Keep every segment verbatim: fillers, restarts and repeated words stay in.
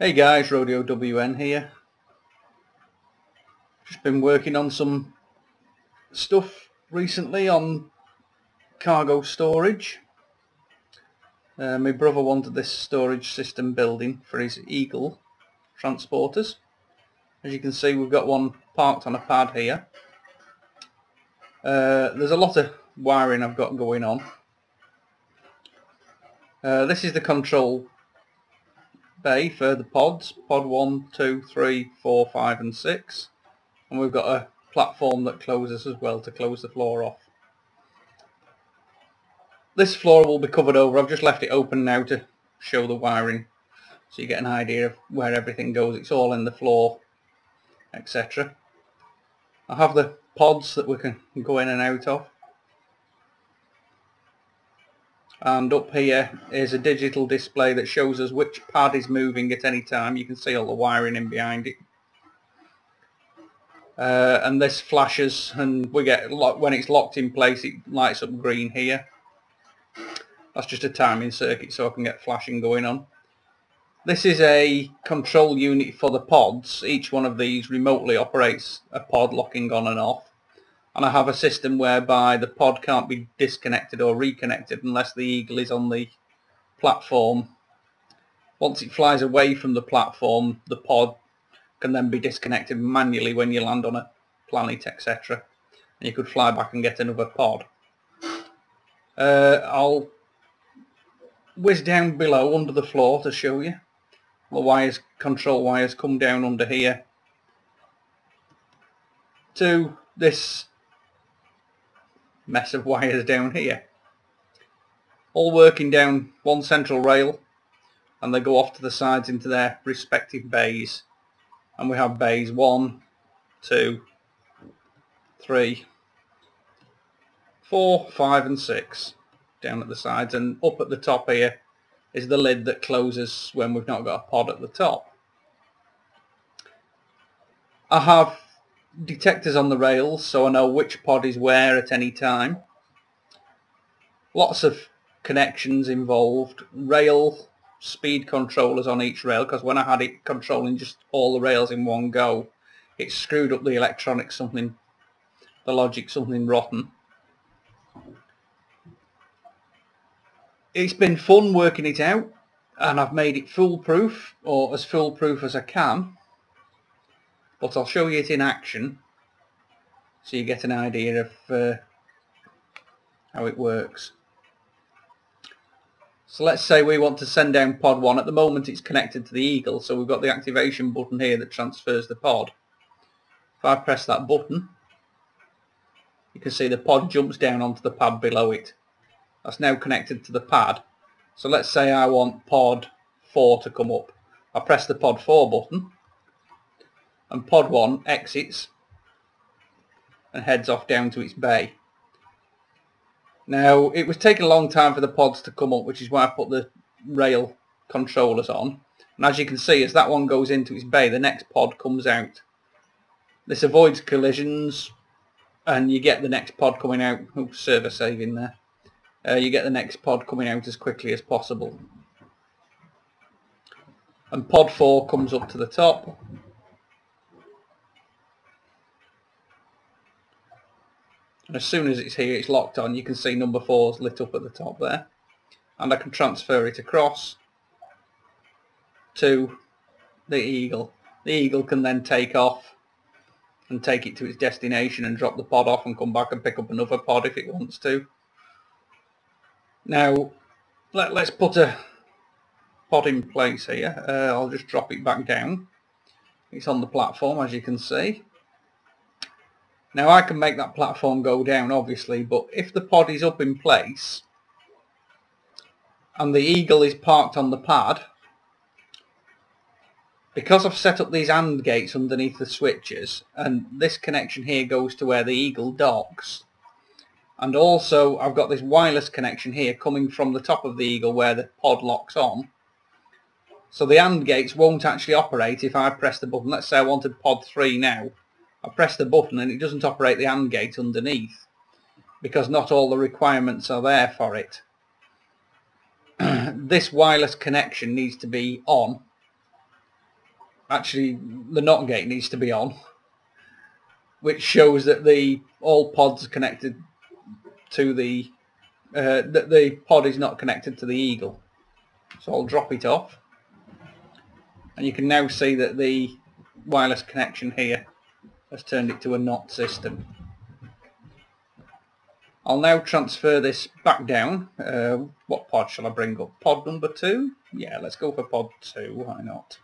Hey guys, Rodeo W N here. Just been working on some stuff recently on cargo storage. Uh, my brother wanted this storage system building for his Eagle transporters. As you can see, we've got one parked on a pad here. Uh, there's a lot of wiring I've got going on. Uh, this is the control bay for the pods, pod one, two, three, four, five and six, and we've got a platform that closes as well to close the floor off. This floor will be covered over. I've just left it open now to show the wiring so you get an idea of where everything goes. It's all in the floor, et cetera. I have the pods that we can go in and out of, and up here is a digital display that shows us which pad is moving at any time. You can see all the wiring in behind it, uh, and this flashes, and we get lock when it's locked in place. It lights up green here. That's just a timing circuit so I can get flashing going on. This is a control unit for the pods. Each one of these remotely operates a pod, locking on and off. And I have a system whereby the pod can't be disconnected or reconnected unless the Eagle is on the platform. Once it flies away from the platform, the pod can then be disconnected manually when you land on a planet, et cetera. And you could fly back and get another pod. Uh, I'll whiz down below under the floor to show you. The wires, control wires, come down under here to this mess of wires down here, all working down one central rail, and they go off to the sides into their respective bays. And we have bays one, two, three, four, five and six down at the sides, and up at the top here is the lid that closes when we've not got a pod at the top. I have detectors on the rails so I know which pod is where at any time. Lots of connections involved. Rail speed controllers on each rail, because when I had it controlling just all the rails in one go, it screwed up the electronics, something, the logic, something rotten. It's been fun working it out, and I've made it foolproof, or as foolproof as I can. But I'll show you it in action so you get an idea of uh, how it works. So let's say we want to send down pod one. At the moment it's connected to the Eagle, so we've got the activation button here that transfers the pod. If I press that button, you can see the pod jumps down onto the pad below it. That's now connected to the pad. So let's say I want pod four to come up. I press the pod four button, and pod one exits and heads off down to its bay. Now, it was taking a long time for the pods to come up, which is why I put the rail controllers on. And as you can see, as that one goes into its bay, the next pod comes out. This avoids collisions, and you get the next pod coming out. Oh, server saving there. Uh, you get the next pod coming out as quickly as possible. And pod four comes up to the top. And as soon as it's here, it's locked on. You can see number four's lit up at the top there. And I can transfer it across to the Eagle. The Eagle can then take off and take it to its destination and drop the pod off and come back and pick up another pod if it wants to. Now, let, let's put a pod in place here. Uh, I'll just drop it back down. It's on the platform, as you can see. Now, I can make that platform go down, obviously, but if the pod is up in place and the Eagle is parked on the pad, because I've set up these AND gates underneath the switches, and this connection here goes to where the Eagle docks, and also I've got this wireless connection here coming from the top of the Eagle where the pod locks on, so the AND gates won't actually operate if I press the button. Let's say I wanted pod three now. I press the button and it doesn't operate the AND gate underneath because not all the requirements are there for it. This wireless connection needs to be on actually the Norton gate needs to be on, which shows that the all pods are connected to the uh, that the pod is not connected to the Eagle. So I'll drop it off, and you can now see that the wireless connection here has turned it to a N O T system. I'll now transfer this back down. Uh, what pod shall I bring up? Pod number two? Yeah, let's go for pod two, why not?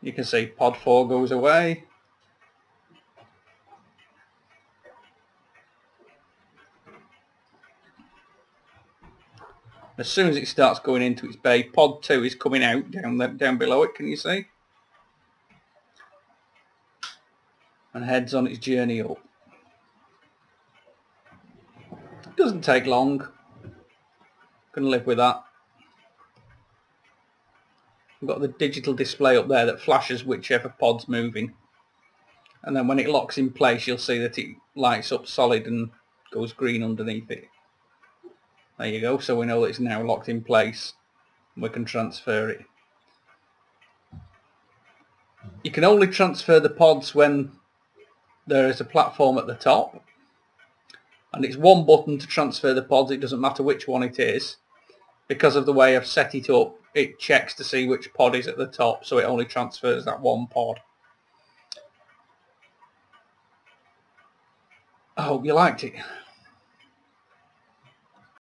You can see pod four goes away. As soon as it starts going into its bay, pod two is coming out down, down below it, can you see? And heads on its journey up. It doesn't take long. Can live with that. We've got the digital display up there that flashes whichever pod's moving, and then when it locks in place you'll see that it lights up solid and goes green underneath it. There you go, so we know that it's now locked in place and we can transfer it. You can only transfer the pods when there is a platform at the top, and it's one button to transfer the pods. It doesn't matter which one it is, because of the way I've set it up. It checks to see which pod is at the top, so it only transfers that one pod. I hope you liked it.